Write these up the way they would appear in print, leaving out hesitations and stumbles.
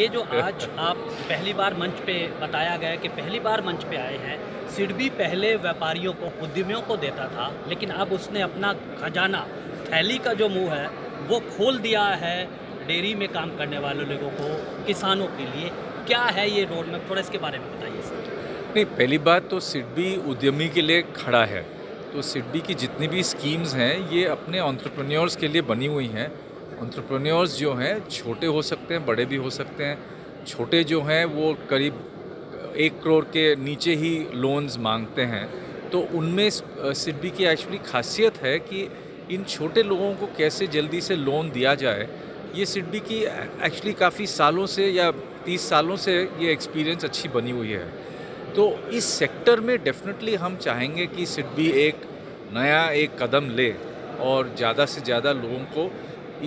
ये जो आज आप पहली बार मंच पे बताया गया कि पहली बार मंच पे आए हैं, सिडबी पहले व्यापारियों को, उद्यमियों को देता था, लेकिन अब उसने अपना खजाना, थैली का जो मुंह है, वो खोल दिया है डेयरी में काम करने वाले लोगों को, किसानों के लिए। क्या है ये रोड मैप, थोड़ा इसके बारे में बताइए सर। नहीं, पहली बात तो सिडबी उद्यमी के लिए खड़ा है। तो सिडबी की जितनी भी स्कीम्स हैं ये अपने एंटरप्रेन्योर्स के लिए बनी हुई हैं। एंटरप्रेन्योर्स जो हैं छोटे हो सकते हैं, बड़े भी हो सकते हैं। छोटे जो हैं वो करीब 1 करोड़ के नीचे ही लोन्स मांगते हैं। तो उनमें सिडबी की एक्चुअली खासियत है कि इन छोटे लोगों को कैसे जल्दी से लोन दिया जाए। ये सिडबी की एक्चुअली काफ़ी सालों से या 30 सालों से ये एक्सपीरियंस अच्छी बनी हुई है। तो इस सेक्टर में डेफिनेटली हम चाहेंगे कि सिडबी एक नया कदम ले और ज़्यादा से ज़्यादा लोगों को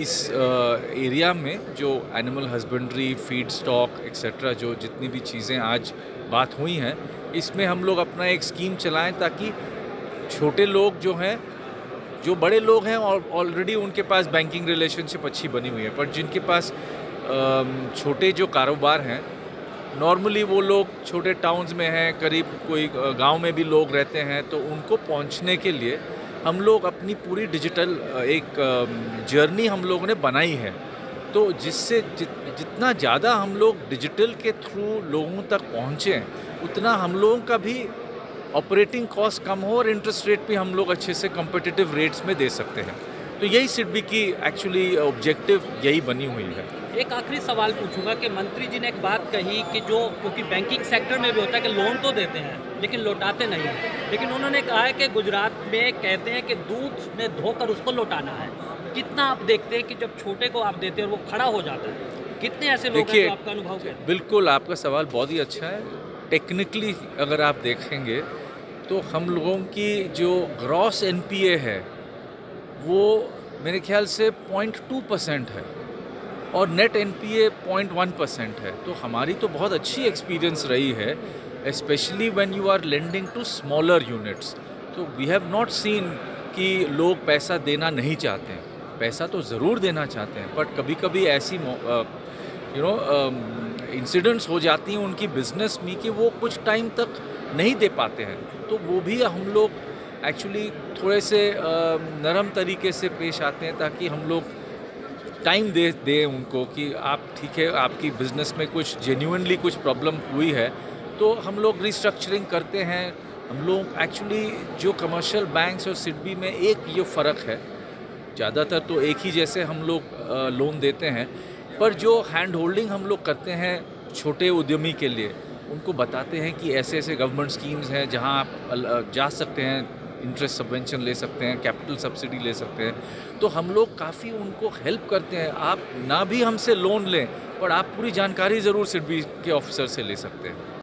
इस एरिया में जो animal husbandry, feed stock etcetera, जो जितनी भी चीज़ें आज बात हुई हैं, इसमें हम लोग अपना एक स्कीम चलाएं ताकि छोटे लोग जो हैं, जो बड़े लोग हैं और ऑलरेडी उनके पास बैंकिंग रिलेशनशिप अच्छी बनी हुई है, पर जिनके पास छोटे जो कारोबार हैं, नॉर्मली वो लोग छोटे टाउन्स में हैं, करीब कोई गांव में भी लोग रहते हैं, तो उनको पहुंचने के लिए हम लोग अपनी पूरी डिजिटल एक जर्नी हम लोगों ने बनाई है। तो जिससे जितना ज़्यादा हम लोग डिजिटल के थ्रू लोगों तक पहुँचें, उतना हम लोगों का भी ऑपरेटिंग कॉस्ट कम हो और इंटरेस्ट रेट भी हम लोग अच्छे से कम्पिटिटिव रेट्स में दे सकते हैं। तो यही सिडबी की एक्चुअली ऑब्जेक्टिव यही बनी हुई है। एक आखिरी सवाल पूछूंगा कि मंत्री जी ने एक बात कही कि जो, क्योंकि बैंकिंग सेक्टर में भी होता है कि लोन तो देते हैं लेकिन लौटाते नहीं हैं, लेकिन उन्होंने कहा है कि गुजरात में कहते हैं कि दूध में धोकर उसको लौटाना है। कितना आप देखते हैं कि जब छोटे को आप देते हैं वो खड़ा हो जाता है, कितने ऐसे लोग हैं, आपका अनुभव क्या है? बिल्कुल, आपका सवाल बहुत ही अच्छा है। टेक्निकली अगर आप देखेंगे तो हम लोगों की जो ग्रॉस NPA है वो मेरे ख्याल से 0.2% है और नेट NPA 0.1% है। तो हमारी तो बहुत अच्छी एक्सपीरियंस रही है, specially when you are lending to smaller units. तो वी हैव नॉट सीन कि लोग पैसा देना नहीं चाहते हैं, पैसा तो ज़रूर देना चाहते हैं, बट कभी कभी ऐसी इंसिडेंट्स हो जाती हैं उनकी बिजनेस में कि वो कुछ टाइम तक नहीं दे पाते हैं। तो वो भी हम लोग एक्चुअली थोड़े से नरम तरीके से पेश आते हैं ताकि हम लोग टाइम दे उनको कि आप ठीक है, आपकी बिज़नेस में कुछ जेन्युइनली कुछ प्रॉब्लम हुई है, तो हम लोग रिस्ट्रक्चरिंग करते हैं। हम लोग एक्चुअली जो कमर्शियल बैंक्स और सिडबी में एक ये फ़र्क है, ज़्यादातर तो एक ही जैसे हम लोग लोन देते हैं, पर जो हैंड होल्डिंग हम लोग करते हैं छोटे उद्यमी के लिए, उनको बताते हैं कि ऐसे ऐसे गवर्नमेंट स्कीम्स हैं जहाँ आप जा सकते हैं, इंटरेस्ट सबवेंशन ले सकते हैं, कैपिटल सब्सिडी ले सकते हैं। तो हम लोग काफ़ी उनको हेल्प करते हैं। आप ना भी हमसे लोन लें पर आप पूरी जानकारी ज़रूर सिडबी के ऑफिसर से ले सकते हैं।